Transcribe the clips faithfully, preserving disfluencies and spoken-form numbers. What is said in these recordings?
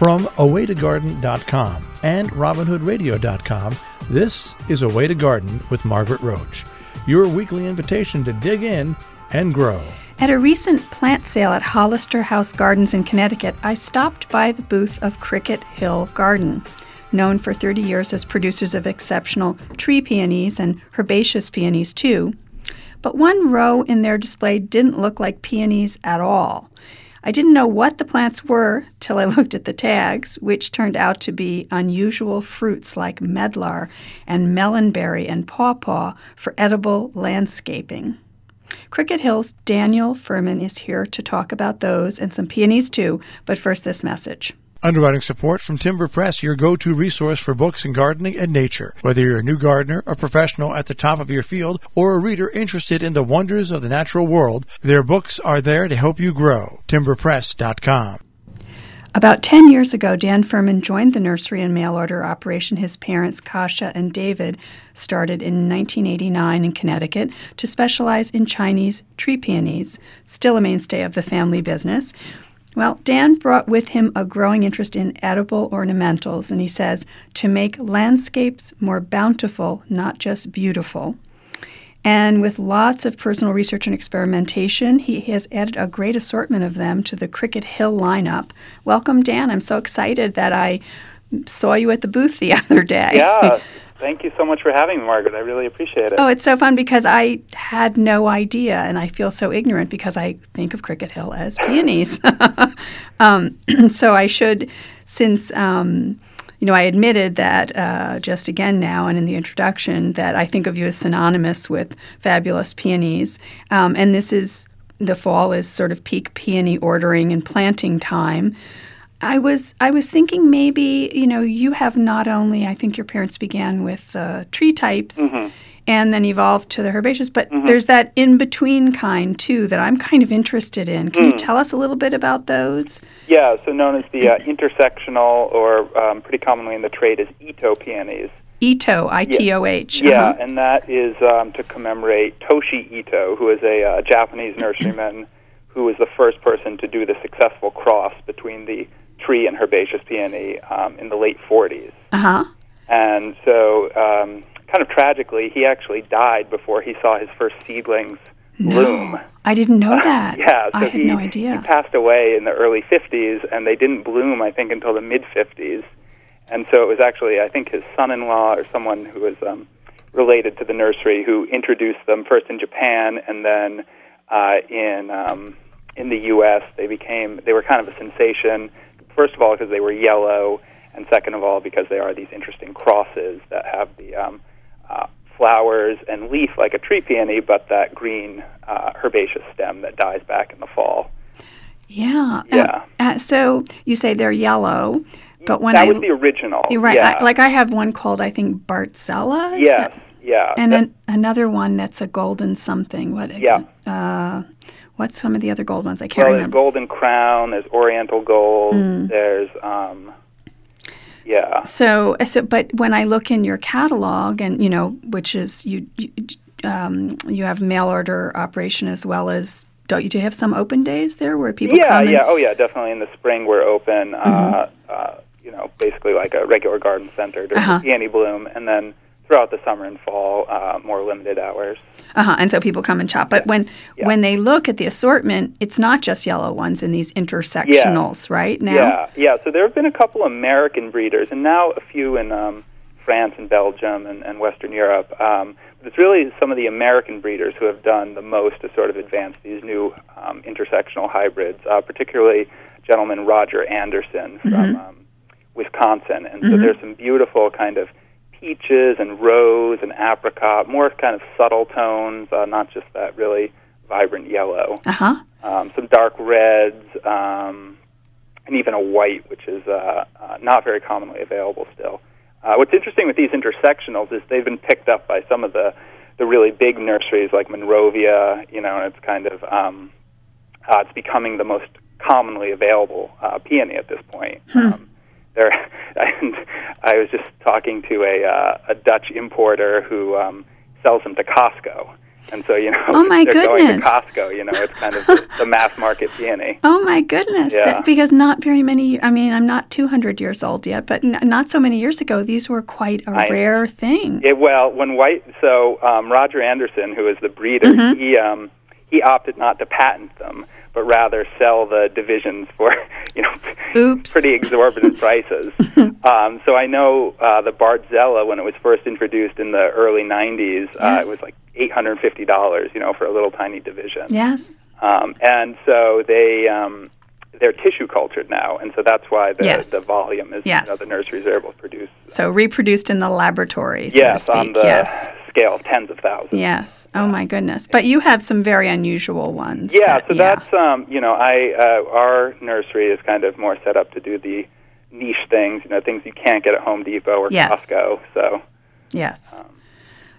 From away to garden dot com and robin hood radio dot com, this is Away to Garden with Margaret Roach, your weekly invitation to dig in and grow. At a recent plant sale at Hollister House Gardens in Connecticut, I stopped by the booth of Cricket Hill Garden, known for thirty years as producers of exceptional tree peonies and herbaceous peonies too. But one row in their display didn't look like peonies at all. I didn't know what the plants were till I looked at the tags, which turned out to be unusual fruits like medlar and melonberry and pawpaw for edible landscaping. Cricket Hill's Daniel Furman is here to talk about those and some peonies too, but first this message. Underwriting support from Timber Press, your go-to resource for books and gardening and nature. Whether you're a new gardener, a professional at the top of your field, or a reader interested in the wonders of the natural world, their books are there to help you grow. timber press dot com. About ten years ago, Dan Furman joined the nursery and mail order operation his parents, Kasha and David, started in nineteen eighty-nine in Connecticut to specialize in Chinese tree peonies, still a mainstay of the family business. Well, Dan brought with him a growing interest in edible ornamentals, and he says, to make landscapes more bountiful, not just beautiful. And with lots of personal research and experimentation, he has added a great assortment of them to the Cricket Hill lineup. Welcome, Dan. I'm so excited that I saw you at the booth the other day. Yeah. Thank you so much for having me, Margaret. I really appreciate it. Oh, it's so fun because I had no idea, and I feel so ignorant because I think of Cricket Hill as peonies. um, so I should, since um, you know, I admitted that uh, just again now and in the introduction that I think of you as synonymous with fabulous peonies, um, and this is the fall is sort of peak peony ordering and planting time. I was I was thinking maybe, you know, you have not only, I think your parents began with uh, tree types mm-hmm. and then evolved to the herbaceous, but mm-hmm. there's that in-between kind, too, that I'm kind of interested in. Can mm. you tell us a little bit about those? Yeah, so known as the uh, intersectional or um, pretty commonly in the trade as Ito peonies. Ito, I T O H. Yeah, uh-huh. And that is um, to commemorate Toshi Ito, who is a uh, Japanese nurseryman who was the first person to do the successful cross between the tree and herbaceous peony um, in the late forties. Uh-huh. And so, um, kind of tragically, he actually died before he saw his first seedlings no, bloom. I didn't know uh, that. Yeah, so I had he, no idea. He passed away in the early fifties, and they didn't bloom, I think, until the mid-fifties. And so it was actually, I think, his son-in-law or someone who was um, related to the nursery who introduced them first in Japan and then uh, in um, in the U S They became, they were kind of a sensation. First of all, because they were yellow, and second of all, because they are these interesting crosses that have the um, uh, flowers and leaf like a tree peony, but that green uh, herbaceous stem that dies back in the fall. Yeah. Yeah. Uh, uh, so you say they're yellow, but when that I... That was the original. You're right. Yeah. I, like I have one called, I think, Bartzella. Yes. That? Yeah. And then an, another one that's a golden something. What? Yeah. Uh, What's some of the other gold ones? I can't well, remember. There's Golden Crown. There's Oriental Gold. Mm. There's, um, yeah. So, so, but when I look in your catalog, and you know, which is you, you, um, you have mail order operation as well as. Don't you? Do you have some open days there where people? Yeah, come and, yeah, oh yeah, definitely. In the spring, we're open. Mm-hmm. uh, uh, you know, basically like a regular garden center during uh-huh. peony bloom, and then. Throughout the summer and fall, uh, more limited hours. Uh-huh, and so people come and shop. But yeah. when yeah. when they look at the assortment, it's not just yellow ones in these intersectionals, yeah. right? Now, yeah, yeah. So there have been a couple American breeders, and now a few in um, France and Belgium and, and Western Europe. Um, but it's really some of the American breeders who have done the most to sort of advance these new um, intersectional hybrids, uh, particularly gentleman Roger Anderson from mm-hmm. um, Wisconsin. And mm-hmm. so there's some beautiful kind of peaches and rose and apricot, more kind of subtle tones, uh, not just that really vibrant yellow. Uh-huh. Um, some dark reds, um, and even a white, which is uh, uh, not very commonly available still. Uh, what's interesting with these intersectionals is they've been picked up by some of the, the really big nurseries like Monrovia, you know, and it's kind of, um, uh, it's becoming the most commonly available uh, peony at this point. Hmm. Um, There, and I was just talking to a, uh, a Dutch importer who um, sells them to Costco, And so, you know, oh my they're goodness. going to Costco, you know, it's kind of the, the mass market peony. Oh, my goodness. Yeah. That, because not very many, I mean, I'm not two hundred years old yet, but n- not so many years ago, these were quite a I, rare thing. It, well, when white, so um, Roger Anderson, who is the breeder, mm-hmm. he um, he opted not to patent them, but rather sell the divisions for, you know, Oops. pretty exorbitant prices. Um, so I know uh, the Bartzella, when it was first introduced in the early nineties, yes. uh, it was like eight hundred fifty dollars, you know, for a little tiny division. Yes. Um, and so they, um, they're tissue cultured now, and so that's why the, yes. the volume is, yes. you know, the nurseries are able to produce. So reproduced in the laboratory, so yes, to speak. On the yes. scale of tens of thousands. Yes. Oh, my goodness. But you have some very unusual ones. Yeah, that, so yeah. that's, um, you know, I uh, our nursery is kind of more set up to do the niche things, you know, things you can't get at Home Depot or yes. Costco. So Yes. Um,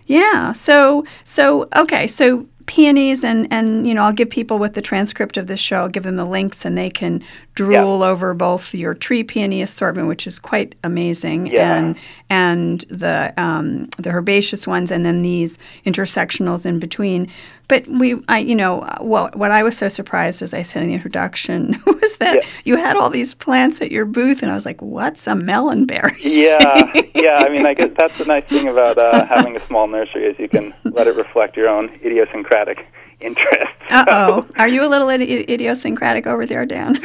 Yeah, so, so okay, so peonies, and, and, you know, I'll give people with the transcript of this show, I'll give them the links, and they can drool yeah. over both your tree peony assortment, which is quite amazing, yeah. and and the um, the herbaceous ones, and then these intersectionals in between. But we, I, you know, what, what I was so surprised, as I said in the introduction, was that yeah. you had all these plants at your booth, and I was like, what's a melon berry? Yeah, yeah, I mean, I guess that's the nice thing about uh, having a small nursery, is you can let it reflect your own idiosyncratic interests. So. Uh-oh. Are you a little Id- idiosyncratic over there, Dan?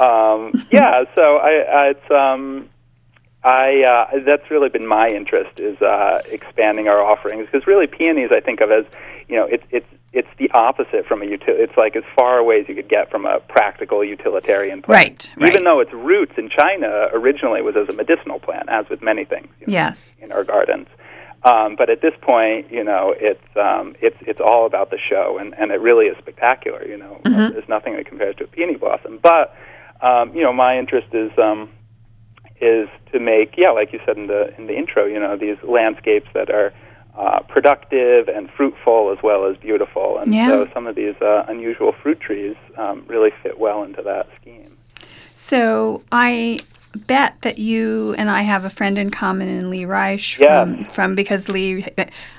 um, yeah, so I, I it's... Um, I uh, that's really been my interest, is uh, expanding our offerings, because really peonies I think of as, you know, it's it's it's the opposite from a utility. It's like as far away as you could get from a practical utilitarian plant. Right. Even right. though its roots in China originally was as a medicinal plant, as with many things. You know, yes. in our gardens, um, but at this point, you know, it's um, it's it's all about the show, and, and it really is spectacular. You know, mm-hmm. there's nothing that compares to a peony blossom. But um, you know, my interest is. Um, is to make, yeah, like you said in the in the intro, you know, these landscapes that are uh, productive and fruitful as well as beautiful. And yeah. so some of these uh, unusual fruit trees um, really fit well into that scheme. So I bet that you and I have a friend in common in Lee Reich from, yes. from because Lee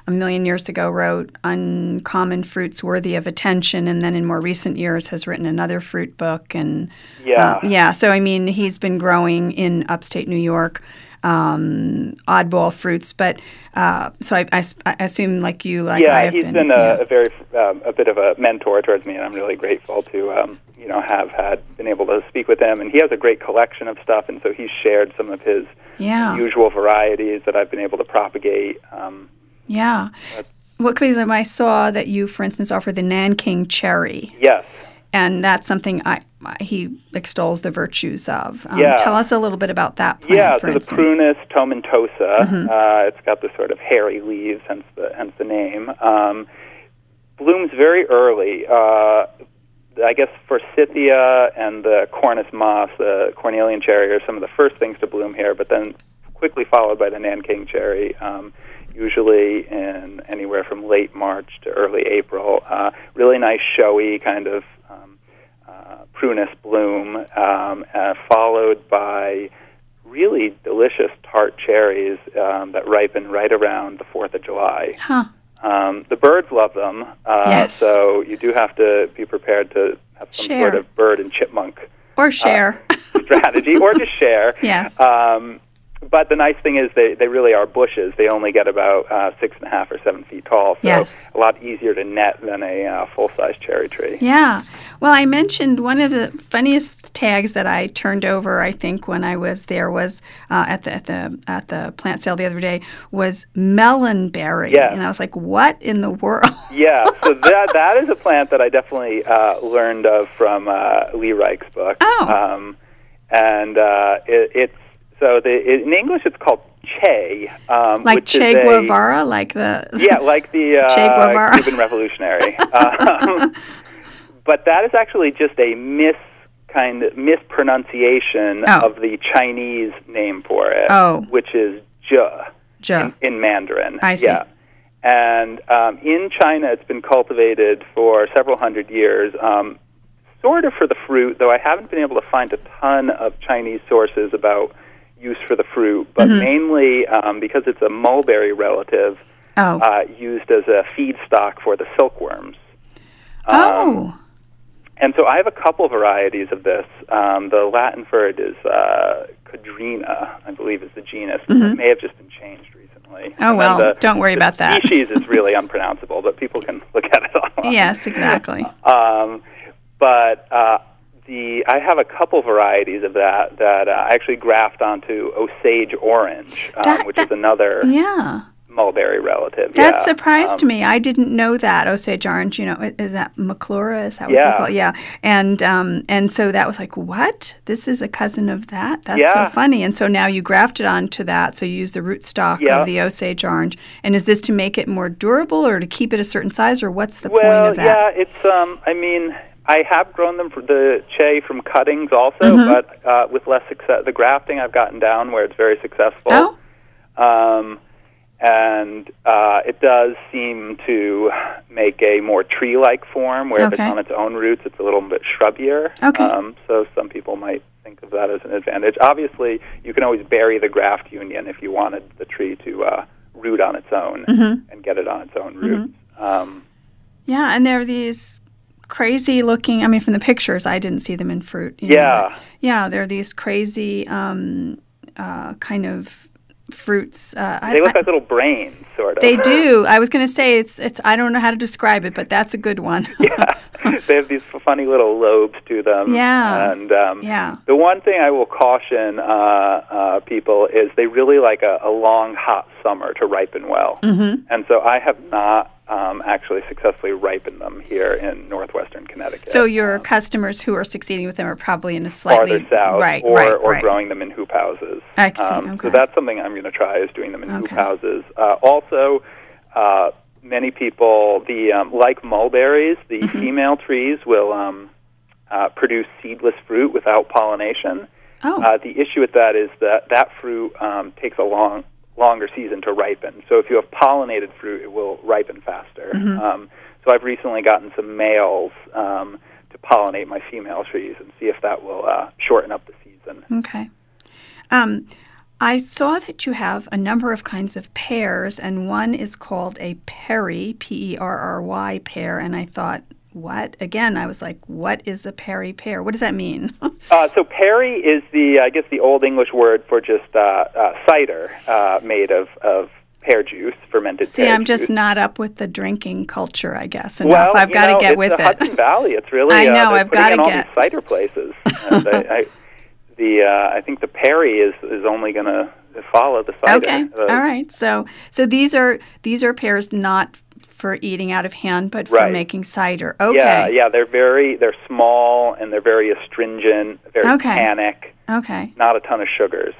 a million years ago wrote Uncommon Fruits, Worthy of Attention, and then in more recent years has written another fruit book. And yeah, uh, yeah. So I mean, he's been growing in upstate New York um, oddball fruits, but uh, so I, I, I assume like you, like yeah, I have been. Yeah, he's been a, yeah. a very um, a bit of a mentor towards me, and I'm really grateful to. Um, you know, have had been able to speak with him, and he has a great collection of stuff, and so he's shared some of his yeah. usual varieties that I've been able to propagate. Um, yeah. What crazy, I saw that you, for instance, offer the Nanking cherry. Yes. And that's something I, he extols the virtues of. Um, yeah. Tell us a little bit about that plant, yeah, for so instance. The Prunus tomentosa. Mm-hmm. Uh, it's got the sort of hairy leaves, hence the, hence the name. Um, blooms very early, uh, I guess Forsythia and the Cornus mas, the Cornelian cherry, are some of the first things to bloom here, but then quickly followed by the Nanking cherry, um, usually in anywhere from late March to early April. Uh, really nice, showy kind of um, uh, prunus bloom, um, uh, followed by really delicious tart cherries um, that ripen right around the fourth of July. Huh. Um, the birds love them, uh, yes. so you do have to be prepared to have some share. sort of bird and chipmunk or share uh, strategy, or just share. Yes. Um, but the nice thing is they, they really are bushes. They only get about uh, six and a half or seven feet tall, so yes. a lot easier to net than a uh, full-size cherry tree. Yeah. Well, I mentioned one of the funniest tags that I turned over, I think, when I was there was uh, at the at the at the plant sale the other day was melon berry, yeah. and I was like, what in the world? yeah. So that that is a plant that I definitely uh, learned of from uh, Lee Reich's book. Oh. Um, and uh, it, it's. So the, in English, it's called Che. Um, like which Che is Guevara? A, like the yeah, like the uh, Cuban revolutionary. um, but that is actually just a mis kind of mispronunciation oh. of the Chinese name for it, oh. which is Zhe, Zhe. In, in Mandarin. I see. Yeah. And um, in China, it's been cultivated for several hundred years, um, sort of for the fruit, though I haven't been able to find a ton of Chinese sources about use for the fruit, but mm-hmm. mainly um, because it's a mulberry relative, oh. uh, used as a feedstock for the silkworms. Um, oh. And so I have a couple varieties of this. Um, the Latin for it is uh, Cadrina, I believe is the genus. Mm-hmm. It may have just been changed recently. Oh, and well, the, don't worry the about that. The species is really unpronounceable, but people can look at it online. Yes, exactly. um, but uh, the I have a couple varieties of that that uh, I actually graft onto Osage Orange, um, that, which that, is another... Yeah. mulberry relative. That yeah. surprised um, me. I didn't know that. Osage Orange, you know, is that Maclora? Is that what yeah. you call it? Yeah. And, um, and so that was like, what? This is a cousin of that? That's yeah. so funny. And so now you grafted onto that, so you use the rootstock yeah. of the Osage Orange. And is this to make it more durable or to keep it a certain size, or what's the well, point of that? Yeah, it's, um, I mean... I have grown them for the Che from cuttings also, mm-hmm. but uh, with less success. The grafting I've gotten down where it's very successful. Oh. Um, and uh, it does seem to make a more tree-like form where okay. if it's on its own roots, it's a little bit shrubbier. Okay. Um, so some people might think of that as an advantage. Obviously, you can always bury the graft union if you wanted the tree to uh, root on its own mm-hmm. and get it on its own roots. Mm-hmm. Um, yeah, and there are these... crazy looking, I mean, from the pictures, I didn't see them in fruit. You yeah. Know, yeah, there are these crazy um, uh, kind of fruits. Uh, they I, look I, like little brains, sort of. They do. I was going to say, it's. it's. I don't know how to describe it, but that's a good one. yeah. They have these funny little lobes to them. Yeah. And um, yeah. the one thing I will caution uh, uh, people is they really like a, a long, hot summer to ripen well. Mm-hmm. And so I have not Um, actually successfully ripen them here in northwestern Connecticut. So your um, customers who are succeeding with them are probably in a slightly... farther south, right, or, right, or right. growing them in hoop houses. I see, um, okay. So that's something I'm going to try, is doing them in okay. hoop houses. Uh, also, uh, many people, the um, like mulberries, the mm-hmm. female trees will um, uh, produce seedless fruit without pollination. Oh. Uh, the issue with that is that that fruit um, takes a long... longer season to ripen. So if you have pollinated fruit, it will ripen faster. Mm-hmm. Um, so I've recently gotten some males um, to pollinate my female trees and see if that will uh, shorten up the season. Okay. Um, I saw that you have a number of kinds of pears, and one is called a perry, P E R R Y pear, and I thought, what? Again, I was like, what is a perry pear? What does that mean? uh, so perry is the, I guess, the Old English word for just uh, uh, cider uh, made of, of pear juice, fermented See, pear I'm juice. See, I'm just not up with the drinking culture, I guess, enough. Well, I've got to get with it. Well, it's the Hudson Valley. It's really, I know, uh, I've got to get. All these cider places. and I, I, the, uh, I think the perry is, is only going to follow the cider. Okay, uh, all right. So, so these are these are pears not for eating out of hand, but right. for making cider. Okay. Yeah, yeah, they're very, they're small, and they're very astringent, very okay. tannic. Okay. Not a ton of sugars.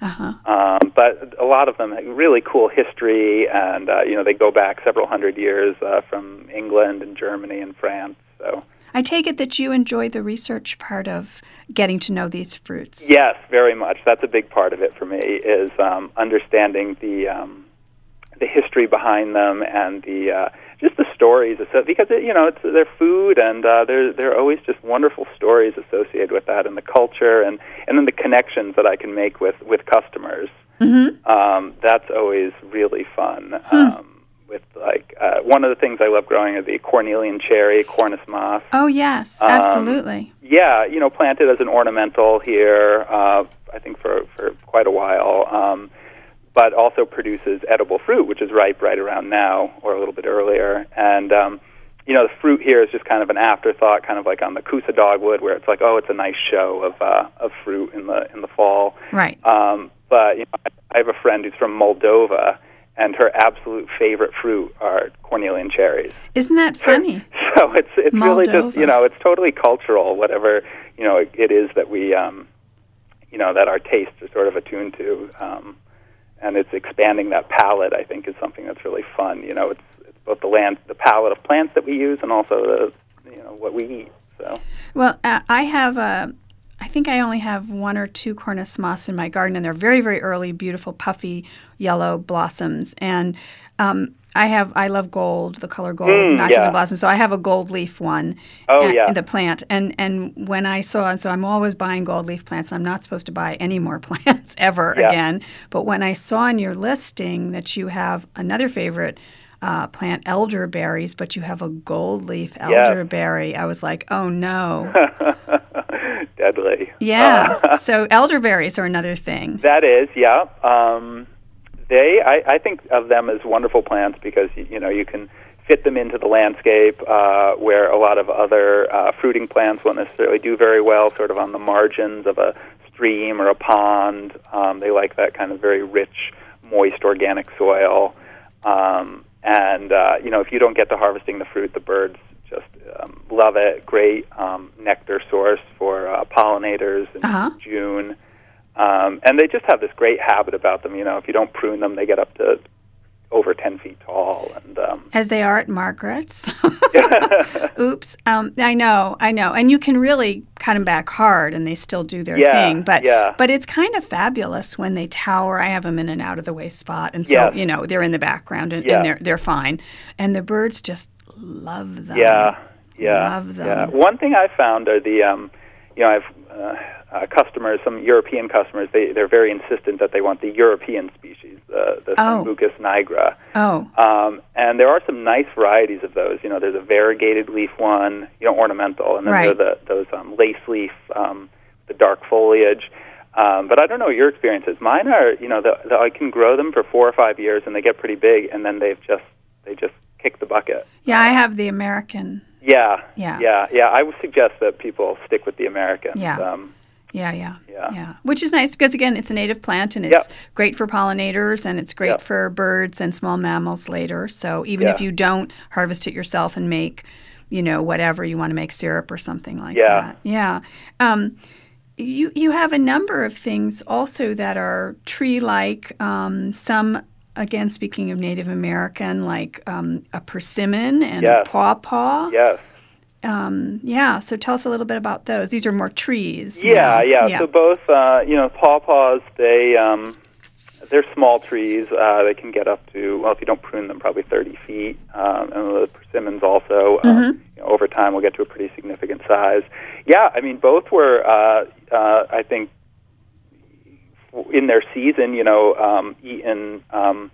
Uh-huh. Um, but a lot of them have really cool history, and, uh, you know, they go back several hundred years uh, from England and Germany and France, so... I take it that you enjoy the research part of getting to know these fruits. Yes, very much. That's a big part of it for me, is um, understanding the... Um, the history behind them and the uh, just the stories, because it, you know it's their food, and uh, there there are always just wonderful stories associated with that, and the culture, and, and then the connections that I can make with with customers. Mm-hmm. Um, that's always really fun. Hmm. Um, with like uh, one of the things I love growing are the Cornelian cherry, Cornus mas. Oh yes, um, absolutely. Yeah, you know, planted as an ornamental here, uh, I think for for quite a while. Um, but also produces edible fruit, which is ripe right around now or a little bit earlier. And, um, you know, the fruit here is just kind of an afterthought, kind of like on the Kousa dogwood, where it's like, oh, it's a nice show of uh, of fruit in the in the fall. Right. Um, but you know, I have a friend who's from Moldova, and her absolute favorite fruit are Cornelian cherries. Isn't that funny? So it's it's Moldova. Really just, you know, it's totally cultural, whatever, you know, it, it is that we, um, you know, that our tastes are sort of attuned to. Um, And it's expanding that palette, I think, is something that's really fun. You know, it's, it's both the land, the palette of plants that we use, and also the, you know, what we eat. So, well, uh, I have a, I think I only have one or two Cornus mas in my garden, and they're very, very early, beautiful, puffy, yellow blossoms. And um, I have I love gold, the color gold, mm, notches yeah. and blossoms. So I have a gold leaf one oh, at, yeah. in the plant. And and when I saw, and so I'm always buying gold leaf plants. I'm not supposed to buy any more plants ever yeah. again. But when I saw in your listing that you have another favorite Uh, plant, elderberries, but you have a gold leaf elderberry. Yep. I was like, oh no. Deadly. Yeah. Uh, so elderberries are another thing. That is, yeah. Um, they, I, I think of them as wonderful plants because, you know, you can fit them into the landscape uh, where a lot of other uh, fruiting plants won't necessarily do very well, sort of on the margins of a stream or a pond. Um, they like that kind of very rich, moist, organic soil. Um, And, uh, you know, if you don't get to harvesting the fruit, the birds just um, love it. Great um, nectar source for uh, pollinators in uh-huh. June. Um, and they just have this great habit about them. You know, if you don't prune them, they get up to over ten feet tall. And um, as they are at Margaret's. Oops. Um, I know, I know. And you can really cut them back hard, and they still do their yeah, thing. But yeah. but it's kind of fabulous when they tower. I have them in an out-of-the-way spot, and so, yes. you know, they're in the background, and, yeah. and they're, they're fine. And the birds just love them. Yeah, yeah. Love them. Yeah. One thing I found are the, um, you know, I have uh, uh, customers, some European customers, they, they're very insistent that they want the European species, the, the oh. Sambucus nigra. Oh. Um, and there are some nice varieties of those. You know, there's a variegated leaf one, you know, ornamental, and then right. there are the, those um, lace leaf, um, the dark foliage. Um, but I don't know what your experience is. Mine are, you know, the, the, I can grow them for four or five years, and they get pretty big, and then they've just, they just kick the bucket. Yeah, I have the American. Yeah, yeah, yeah, yeah. I would suggest that people stick with the Americans. Yeah, um, yeah, yeah, yeah, yeah. Which is nice because, again, it's a native plant, and it's yep. great for pollinators, and it's great yep. for birds and small mammals later. So even yeah. if you don't harvest it yourself and make, you know, whatever you want to make syrup or something like yeah. that. Yeah, yeah. Um, you you have a number of things also that are tree-like. Um, some. Again, speaking of Native American, like um, a persimmon and yes. a pawpaw. Yes. Um, yeah, so tell us a little bit about those. These are more trees. Yeah, yeah. yeah. So both, uh, you know, pawpaws, they, um, they're small trees. Uh, they can get up to, well, if you don't prune them, probably thirty feet. Um, and the persimmons also, um, mm-hmm. you know, over time, will get to a pretty significant size. Yeah, I mean, both were, uh, uh, I think, in their season, you know, um, eaten um,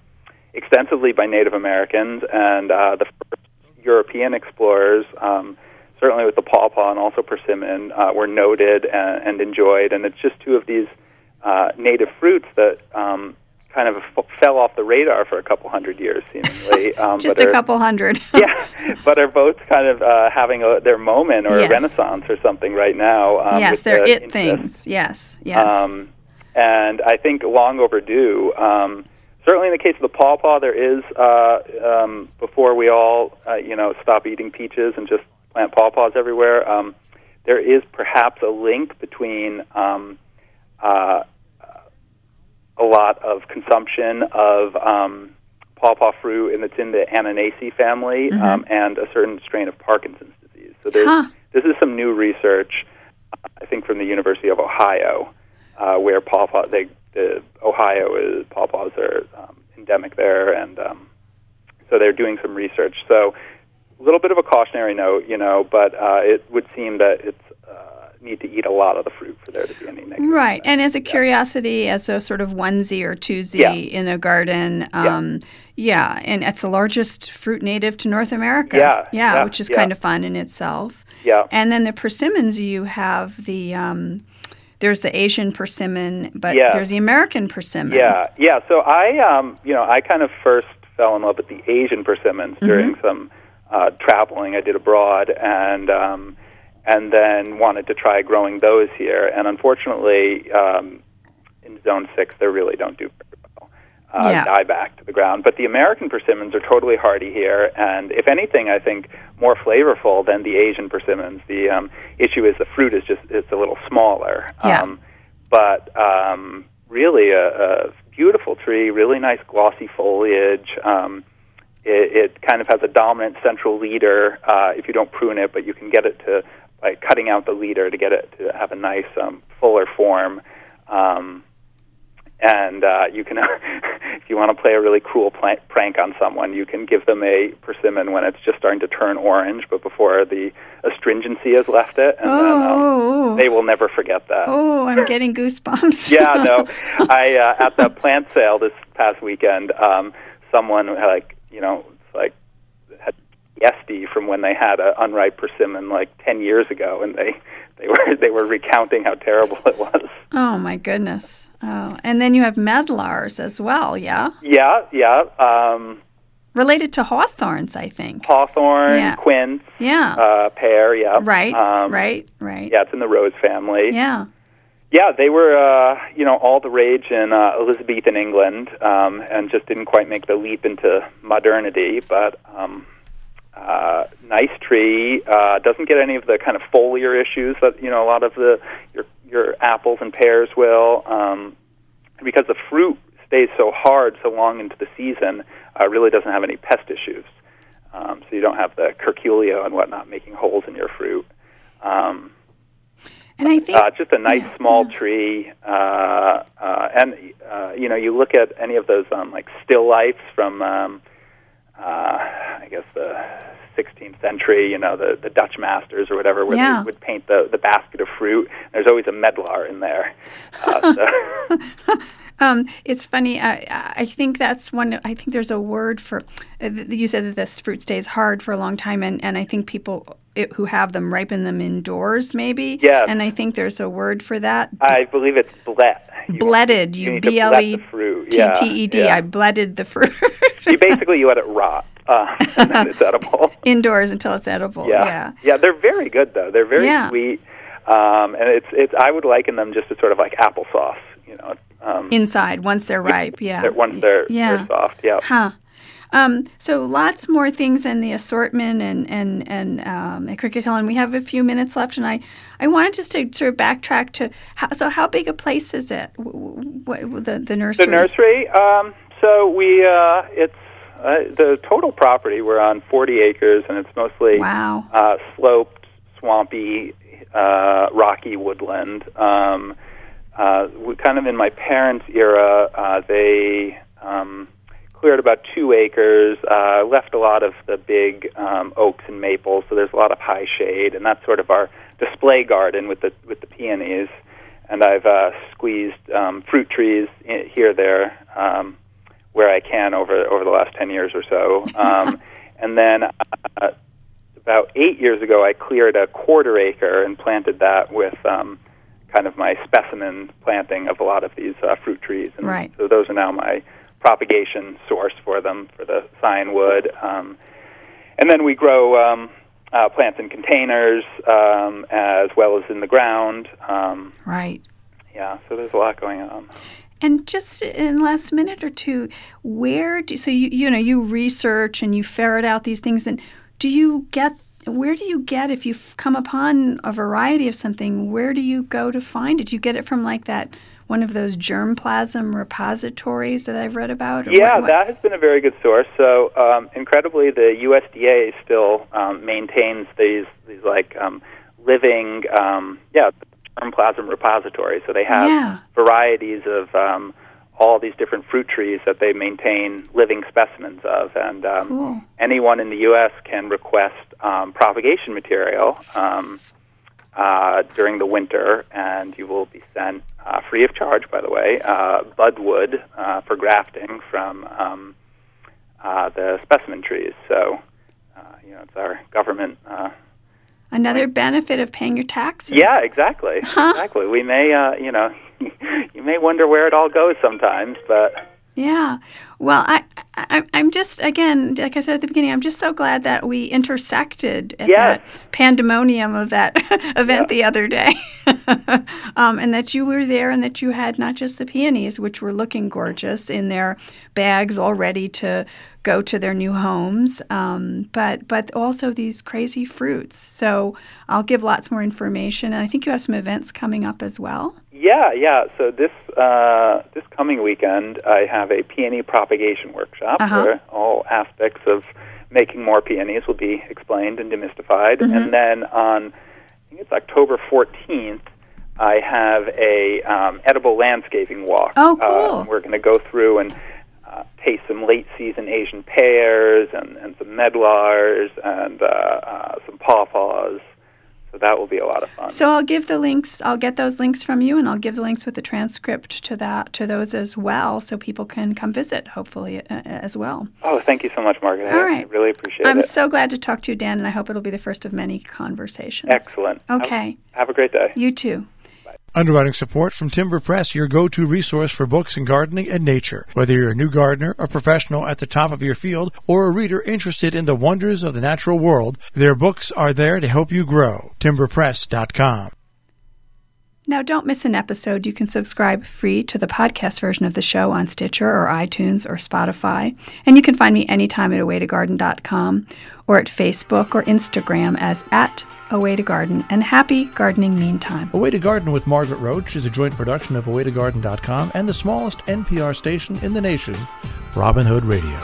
extensively by Native Americans and uh, the first European explorers, um, certainly with the pawpaw and also persimmon, uh, were noted and, and enjoyed. And it's just two of these uh, native fruits that um, kind of f fell off the radar for a couple hundred years, seemingly. Um, just a are, couple hundred. yeah, but are both kind of uh, having a, their moment or yes. a renaissance or something right now. Um, yes, they're the it interest. things. Yes, yes. Um, And I think long overdue. Um, certainly in the case of the pawpaw, there is, uh, um, before we all, uh, you know, stop eating peaches and just plant pawpaws everywhere, um, there is perhaps a link between um, uh, a lot of consumption of um, pawpaw fruit, and it's in the Ananaceae family, mm-hmm. um, and a certain strain of Parkinson's disease. So there's, huh. this is some new research, I think, from the University of Ohio. Uh, where pawpaw, they, the Ohio is, pawpaws are um, endemic there, and um, so they're doing some research. So a little bit of a cautionary note, you know, but uh, it would seem that it's uh, need to eat a lot of the fruit for there to be any negative. Right, and as a yeah. curiosity, as a sort of onesie or twosie yeah. in the garden, um, yeah. yeah, and it's the largest fruit native to North America, yeah, yeah, yeah. which is yeah. kind of fun in itself. Yeah, and then the persimmons, you have the. Um, There's the Asian persimmon, but yeah. there's the American persimmon. Yeah, yeah. So I, um, you know, I kind of first fell in love with the Asian persimmons mm-hmm. during some uh, traveling I did abroad, and um, and then wanted to try growing those here. And unfortunately, um, in zone six, they really don't do very well. Uh, yeah. Die back to the ground. But the American persimmons are totally hardy here, and if anything, I think more flavorful than the Asian persimmons. The um, issue is the fruit is just it's a little smaller, yeah. um, but um, really a, a beautiful tree, really nice glossy foliage. Um, it, it kind of has a dominant central leader uh, if you don't prune it, but you can get it to by cutting out the leader to get it to have a nice um, fuller form. Um, And uh, you can, if you want to play a really cruel pl- prank on someone, you can give them a persimmon when it's just starting to turn orange, but before the astringency has left it, and oh, then um, oh, oh. they will never forget that. Oh, I'm getting goosebumps. yeah, no. I uh, at that plant sale this past weekend, um, someone like you know like had P T S D from when they had an unripe persimmon like ten years ago, and they. They were they were recounting how terrible it was. Oh my goodness! Oh, and then you have medlars as well, yeah. Yeah, yeah. Um, Related to hawthorns, I think. Hawthorn, yeah. Quince, yeah. Uh, pear, yeah. Right, um, right, right. Yeah, it's in the rose family. Yeah, yeah. They were, uh, you know, all the rage in uh, Elizabethan England, um, and just didn't quite make the leap into modernity, but. Um, Uh, nice tree, uh, doesn't get any of the kind of foliar issues that, you know, a lot of the your your apples and pears will. Um, because the fruit stays so hard so long into the season, uh, really doesn't have any pest issues. Um, so you don't have the curculio and whatnot making holes in your fruit. Um, and I think... Uh, just a nice yeah, small yeah. tree. Uh, uh, and, uh, you know, you look at any of those, um, like, still lifes from... Um, Uh, I guess the sixteenth century, you know, the, the Dutch masters or whatever would, yeah. would paint the, the basket of fruit. There's always a medlar in there. Uh, so. um, it's funny. I, I think that's one. I think there's a word for. Uh, you said that this fruit stays hard for a long time, and, and I think people it, who have them ripen them indoors, maybe. Yeah. And I think there's a word for that. I believe it's blett. You bledded. You, you B L E T T E D. I bledded the fruit. You basically you let it rot. Uh, and then it's edible indoors until it's edible. Yeah. yeah, yeah, they're very good though. They're very yeah. sweet, um, and it's it's. I would liken them just to sort of like applesauce. You know, um, inside once they're ripe. Yeah, they're, once they're yeah. they're soft. Yeah. Huh. Um, so lots more things in the assortment and and and um, at Cricket Hill, and we have a few minutes left. And I, I wanted just to sort of backtrack to how, so how big a place is it? What, the the nursery? The nursery. Um, so we uh, it's uh, the total property. We're on forty acres, and it's mostly wow. uh, sloped, swampy, uh, rocky woodland. Um, uh, we kind of in my parents' era, uh, they. Um, cleared about two acres, uh, left a lot of the big um, oaks and maples, so there's a lot of high shade, and that's sort of our display garden with the with the peonies. And I've uh, squeezed um, fruit trees in, here, there, um, where I can over over the last ten years or so. Um, and then uh, about eight years ago, I cleared a quarter acre and planted that with um, kind of my specimen planting of a lot of these uh, fruit trees. And right. So those are now my propagation source for them, for the scion wood. Um, and then we grow um, uh, plants in containers um, as well as in the ground. Um, right. Yeah, so there's a lot going on. And just in the last minute or two, where do, so you, you know, you research and you ferret out these things, then do you get, where do you get, if you've come upon a variety of something, where do you go to find it? Do you get it from like that, one of those germplasm repositories that I've read about? Or yeah, what, what? That has been a very good source. So, um, incredibly, the U S D A still um, maintains these these like um, living, um, yeah, germplasm repositories. So they have yeah. varieties of um, all these different fruit trees that they maintain living specimens of, and um, cool. anyone in the U S can request um, propagation material. Um, Uh, during the winter, and you will be sent, uh, free of charge, by the way, uh, budwood uh, for grafting from um, uh, the specimen trees. So, uh, you know, it's our government. Uh, Another like, benefit of paying your taxes. Yeah, exactly. Huh? Exactly. We may, uh, you know, you may wonder where it all goes sometimes, but... Yeah. Well, I, I, I'm just, again, like I said at the beginning, I'm just so glad that we intersected at yes. that pandemonium of that event yeah. the other day, um, and that you were there and that you had not just the peonies, which were looking gorgeous in their bags all ready to go to their new homes, um, but, but also these crazy fruits. So I'll give lots more information, and I think you have some events coming up as well. Yeah, yeah. So this uh, this coming weekend, I have a peony propagation workshop uh-huh. where all aspects of making more peonies will be explained and demystified. Mm-hmm. And then on, I think it's October fourteenth, I have a um, edible landscaping walk. Oh, cool. Uh, we're going to go through and uh, taste some late-season Asian pears and, and some medlars and uh, uh, some pawpaws. So that will be a lot of fun. So I'll give the links. I'll get those links from you, and I'll give the links with the transcript to that to those as well, so people can come visit, hopefully, uh, as well. Oh, thank you so much, Margaret. All right. I really appreciate I'm it. I'm so glad to talk to you, Dan, and I hope it'll be the first of many conversations. Excellent. Okay. Have, have a great day. You too. Underwriting support from Timber Press, your go-to resource for books and gardening and nature. Whether you're a new gardener, a professional at the top of your field, or a reader interested in the wonders of the natural world, their books are there to help you grow. timber press dot com. Now, don't miss an episode. You can subscribe free to the podcast version of the show on Stitcher or iTunes or Spotify. And you can find me anytime at away to garden dot com or at Facebook or Instagram as at Away to Garden, and happy gardening meantime. Away to Garden with Margaret Roach is a joint production of away to garden dot com and the smallest N P R station in the nation, Robin Hood Radio.